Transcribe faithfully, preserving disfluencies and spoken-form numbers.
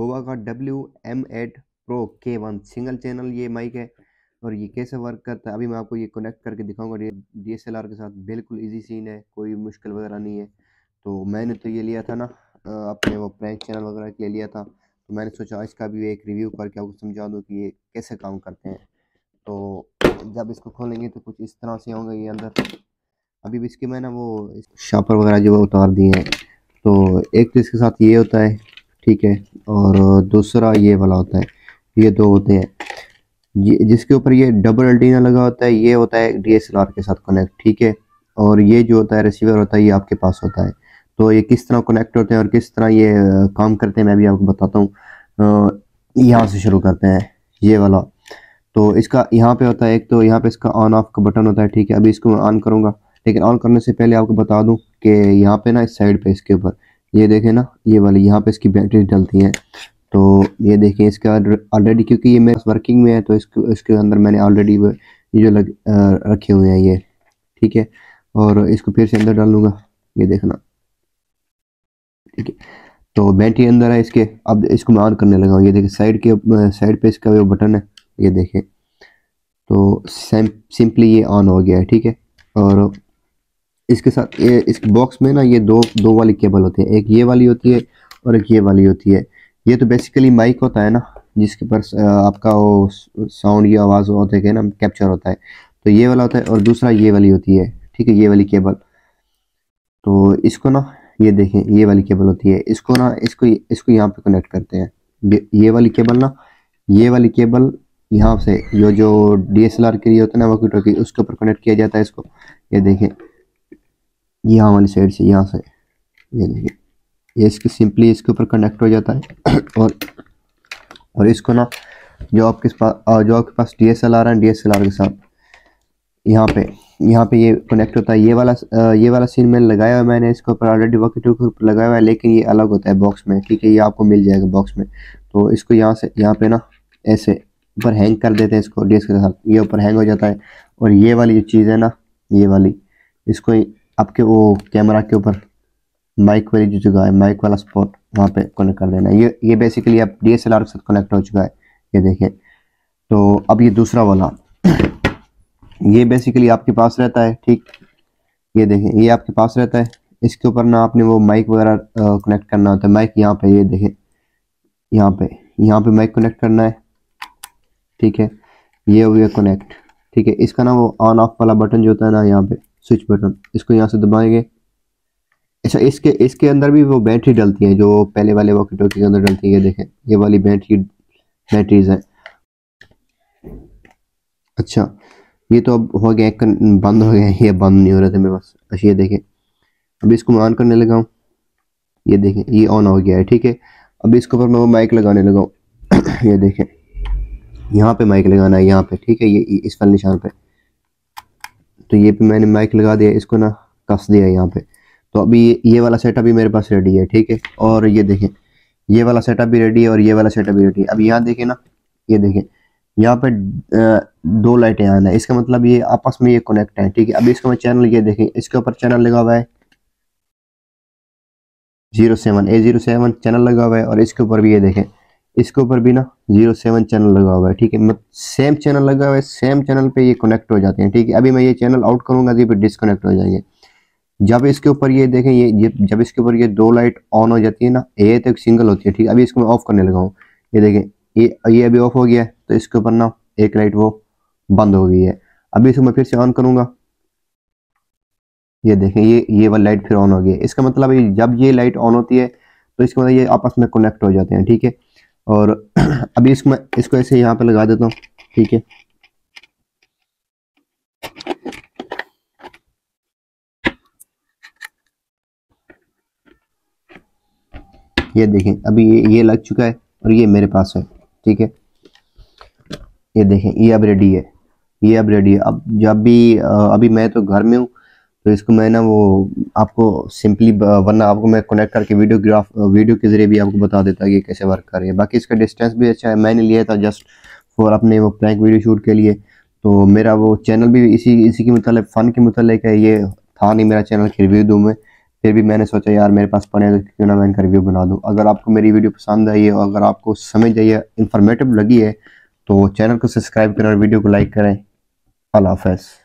बोया का W M eight pro के वन सिंगल चैनल ये माइक है और ये कैसे वर्क करता है अभी मैं आपको ये कनेक्ट करके दिखाऊंगा। डीएसएलआर के साथ बिल्कुल इजी सीन है, कोई मुश्किल वगैरह नहीं है। तो मैंने तो ये लिया था ना अपने वो प्रैंक चैनल वगैरह के लिए लिया था, तो मैंने सोचा इसका भी एक रिव्यू करके आपको समझा दूँ कि ये कैसे काम करते हैं। तो जब इसको खोलेंगे तो कुछ इस तरह से होंगे ये अंदर। अभी भी इसके मैं ना वो शापर वगैरह जो वो उतार दिए हैं। तो एक तो इसके साथ ये होता है, ठीक है, और दूसरा ये वाला होता है, ये दो होते हैं जिसके ऊपर ये डबल एंटीना लगा होता है। ये होता है डीएसएलआर के साथ कनेक्ट, ठीक है, और ये जो होता है रिसीवर होता है ये आपके पास होता है। तो ये किस तरह कनेक्ट होते हैं और किस तरह ये काम करते हैं मैं भी आपको बताता हूँ। यहाँ से शुरू करते हैं ये वाला। तो इसका यहाँ पे होता है एक, तो यहाँ पे इसका ऑन ऑफ का बटन होता है, ठीक है। अभी इसको मैं ऑन करूँगा, लेकिन ऑन करने से पहले आपको बता दूं कि यहाँ पे ना इस साइड पे इसके ऊपर ये देखें ना, ये वाली यहाँ पे इसकी बैटरी डलती हैं। तो ये देखें इसका ऑलरेडी, क्योंकि ये मेरे वर्किंग में है तो इसके इसके अंदर मैंने ऑलरेडी ये जो लग आ, रखे हुए हैं ये, ठीक है, और इसको फिर से अंदर डाल लूँगा, ये देखना, ठीक है। तो बैटरी अंदर है इसके। अब इसको मैं ऑन करने लगा हूँ, ये देखें साइड के साइड पर इसका वो बटन है, ये देखें। तो सिंपली ये ऑन हो गया है, ठीक है। और इसके साथ ये इस बॉक्स में ना ये दो दो वाली केबल होती है, एक ये वाली होती है और एक ये वाली होती है। ये तो बेसिकली माइक होता है ना जिसके पर आपका वो साउंड या आवाज़ होता है ना कैप्चर होता है। तो ये वाला होता है और दूसरा ये वाली होती है, ठीक है, ये वाली केबल। तो इसको ना ये देखें ये वाली केबल होती है, इसको ना इसको इसको यहाँ पर कनेक्ट करते हैं। ये वाली केबल ना, ये वाली केबल यहाँ से ये जो डीएसएलआर के लिए होता है ना वॉकी टॉकी उसके ऊपर कनेक्ट किया जाता है इसको। ये देखें यहाँ वाली साइड से, यहाँ से, ये देखिए ये इसके सिंपली इसके ऊपर कनेक्ट हो जाता है। और और इसको ना जो आपके पास जो आपके पास डीएसएलआर है डीएसएलआर के साथ यहाँ पे यहाँ पे ये कनेक्ट होता है। ये वाला ये वाला सीन मैंने लगाया हुआ है, मैंने इसके ऊपर ऑलरेडी वॉकी टॉकी के ऊपर लगाया हुआ है, लेकिन ये अलग होता है बॉक्स में, ठीक है, ये आपको मिल जाएगा बॉक्स में। तो इसको यहाँ से यहाँ पे ना ऐसे ऊपर हैंग कर देते हैं इसको डीएसएलआर के साथ, ये ऊपर हैंग हो जाता है। और ये वाली जो चीज़ है ना ये वाली, इसको आपके वो कैमरा के ऊपर माइक वाली जो जगह है माइक वाला स्पॉट वहाँ पे कनेक्ट कर देना है। ये ये बेसिकली आप डीएसएलआर के साथ कनेक्ट हो चुका है, ये देखें। तो अब ये दूसरा वाला ये बेसिकली आपके पास रहता है, ठीक, ये देखें ये आपके पास रहता है। इसके ऊपर ना आपने वो माइक वगैरह कनेक्ट करना होता है। माइक यहाँ पे, ये देखें यहाँ पे यहाँ पे माइक कनेक्ट करना है, ठीक है, ये हो गया कनेक्ट, ठीक है। इसका ना वो ऑन ऑफ वाला बटन जो होता है ना यहाँ पे स्विच बटन, इसको यहाँ से दबाएंगे। अच्छा, इसके इसके अंदर भी वो बैटरी डलती है जो पहले वाले वॉकी टॉकी के अंदर डलती है। ये देखें ये वाली बैटरी बैटरीज हैं। अच्छा, ये तो अब हो गया, बंद हो गया, ये बंद नहीं हो रहे थे मेरे पास। अच्छा, ये देखें अब इसको मैं ऑन करने लगा हूँ, ये देखें ये ऑन हो गया है, ठीक है। अब इसके ऊपर मैं वो माइक लगाने लगा हूँ, ये देखें यहाँ पे माइक लगाना है यहाँ पे, ठीक है, ये इस वाले निशान पे। तो ये पे मैंने माइक लगा दिया, इसको ना कस दिया यहाँ पे। तो अभी ये, ये वाला सेटअप भी मेरे पास रेडी है, ठीक है। और ये देखें ये वाला सेटअप भी रेडी है और ये वाला सेटअप भी रेडी है। अब यहाँ देखें ना, ये देखें यहाँ पे दो लाइटें आना है, इसका मतलब ये आपस में ये कनेक्ट है, ठीक है। अभी इसका मैं चैनल, ये देखें इसके ऊपर चैनल लगा हुआ है zero seven A zero seven channel लगा हुआ है, और इसके ऊपर भी ये देखें इसके ऊपर भी ना जीरो सेवन चैनल लगा हुआ है, ठीक है। सेम चैनल लगा हुआ है, सेम चैनल पे ये कनेक्ट हो जाते हैं, ठीक है। अभी मैं ये चैनल आउट करूंगा तो ये पे डिसकनेक्ट हो जाएंगे। जब इसके ऊपर ये देखें ये जब इसके ऊपर ये दो लाइट ऑन हो जाती है ना, ये तो एक सिंगल होती है, ठीक है। अभी इसको मैं ऑफ करने लगा हूँ, ये देखें ये ये अभी ऑफ हो गया है। तो इसके ऊपर ना एक लाइट वो बंद हो गई है। अभी इसको मैं फिर से ऑन करूँगा, ये देखें ये ये वाली लाइट फिर ऑन हो गई है। इसका मतलब जब ये लाइट ऑन होती है तो इसका मतलब ये आपस में कनेक्ट हो जाते हैं, ठीक है। और अभी इसको मैं इसको ऐसे यहाँ पे लगा देता हूँ, ठीक है। ये देखें अभी ये ये लग चुका है और ये मेरे पास है, ठीक है। ये देखें ये अब रेडी है, ये अब रेडी है। अब जब भी अभी मैं तो घर में हूँ तो इसको मैं ना वो आपको सिंपली, वरना आपको मैं कनेक्ट करके वीडियोग्राफ वीडियो के जरिए भी आपको बता देता कि कैसे वर्क कर रही है। बाकी इसका डिस्टेंस भी अच्छा है, मैंने लिया था जस्ट फॉर अपने वो प्रैंक वीडियो शूट के लिए। तो मेरा वो चैनल भी इसी इसी के मतलब फ़न के मतलब है, ये था नहीं मेरा चैनल की रिव्यू दूँ मैं, फिर भी मैंने सोचा यार मेरे पास पड़े हैं तो क्यों ना मैं इनका रिव्यू बना दूं। अगर आपको मेरी वीडियो पसंद आई है, अगर आपको समझ आई है, इंफॉर्मेटिव लगी है, तो चैनल को सब्सक्राइब करें और वीडियो को लाइक करें। अल्लाह हाफ़िज़।